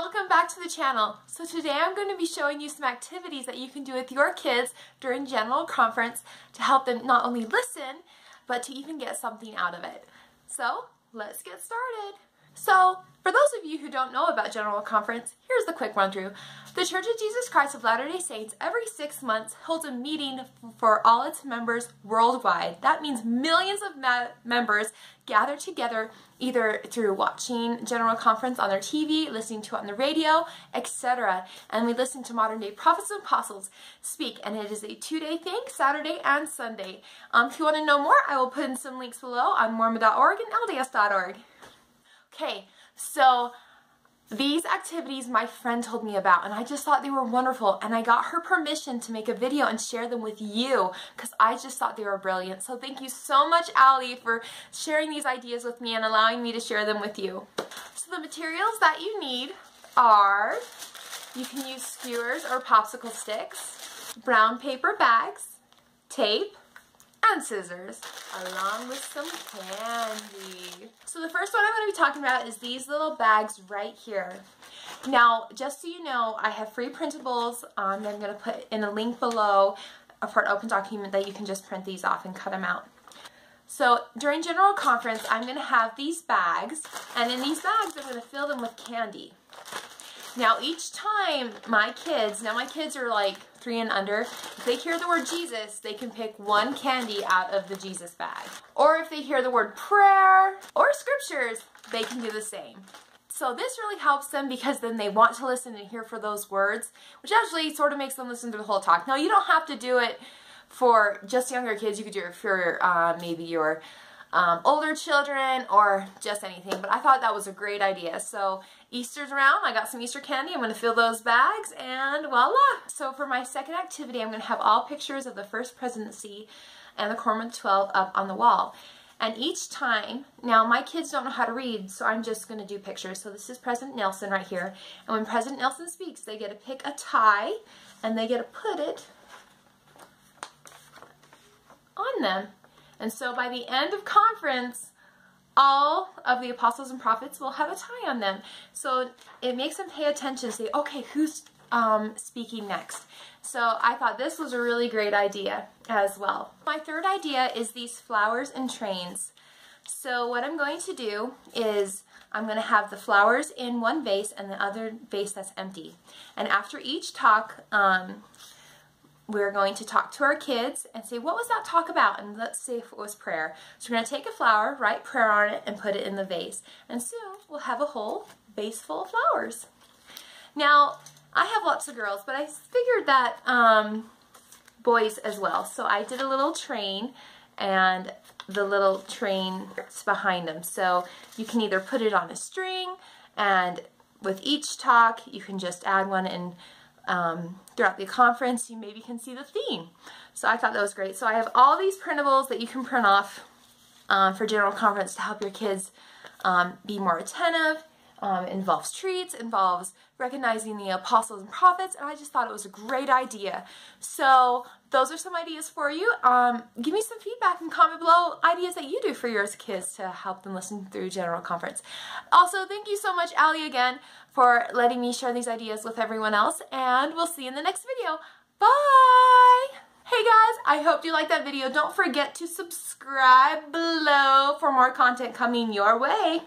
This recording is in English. Welcome back to the channel. So today I'm going to be showing you some activities that you can do with your kids during General Conference to help them not only listen, but to even get something out of it. So let's get started. So for those of you who don't know about General Conference, here's the quick run through. The Church of Jesus Christ of Latter-day Saints every 6 months holds a meeting for all its members worldwide. That means millions of members gather together either through watching General Conference on their TV, listening to it on the radio, etc. And we listen to modern day prophets and apostles speak, and it is a 2-day thing, Saturday and Sunday. If you want to know more, I will put in some links below on Mormon.org and lds.org. Okay, so these activities my friend told me about, and I just thought they were wonderful, and I got her permission to make a video and share them with you because I just thought they were brilliant. So thank you so much, Allie, for sharing these ideas with me and allowing me to share them with you. So the materials that you need are, you can use skewers or popsicle sticks, brown paper bags, tape, and scissors, along with some candy. So the first one I'm going to be talking about is these little bags right here. Now, just so you know, I have free printables. I'm going to put in a link below for an open document that you can just print these off and cut them out. So during General Conference, I'm going to have these bags, and in these bags, I'm going to fill them with candy. Now each time my kids are like 3 and under, if they hear the word Jesus, they can pick one candy out of the Jesus bag. Or if they hear the word prayer or scriptures, they can do the same. So this really helps them because then they want to listen and hear for those words, which actually sort of makes them listen to the whole talk. Now you don't have to do it for just younger kids, you could do it for maybe your older children or just anything, but I thought that was a great idea. So Easter's around, I got some Easter candy, I'm going to fill those bags, and voila! So for my second activity, I'm going to have all pictures of the First Presidency and the Quorum of 12 up on the wall. And each time, now my kids don't know how to read, so I'm just going to do pictures. So this is President Nelson right here, and when President Nelson speaks, they get to pick a tie, and they get to put it on them. And so by the end of conference, all of the apostles and prophets will have a tie on them. So it makes them pay attention, say, okay, who's speaking next? So I thought this was a really great idea as well. My third idea is these flowers and trains. So what I'm going to do is I'm going to have the flowers in one vase and the other vase that's empty. And after each talk, we're going to talk to our kids and say, what was that talk about? And let's say if it was prayer. So we're going to take a flower, write prayer on it, and put it in the vase. And soon we'll have a whole vase full of flowers. Now, I have lots of girls, but I figured that boys as well. So I did a little train, and the little train is behind them. So you can either put it on a string, and with each talk, you can just add one and throughout the conference, you maybe can see the theme. So I thought that was great. So I have all these printables that you can print off for General Conference to help your kids be more attentive. Involves treats, involves recognizing the apostles and prophets, and I just thought it was a great idea. So those are some ideas for you. Give me some feedback and comment below ideas that you do for your kids to help them listen through General Conference. Also, thank you so much, Allie, again for letting me share these ideas with everyone else, and we'll see you in the next video. Bye! Hey guys, I hope you liked that video. Don't forget to subscribe below for more content coming your way.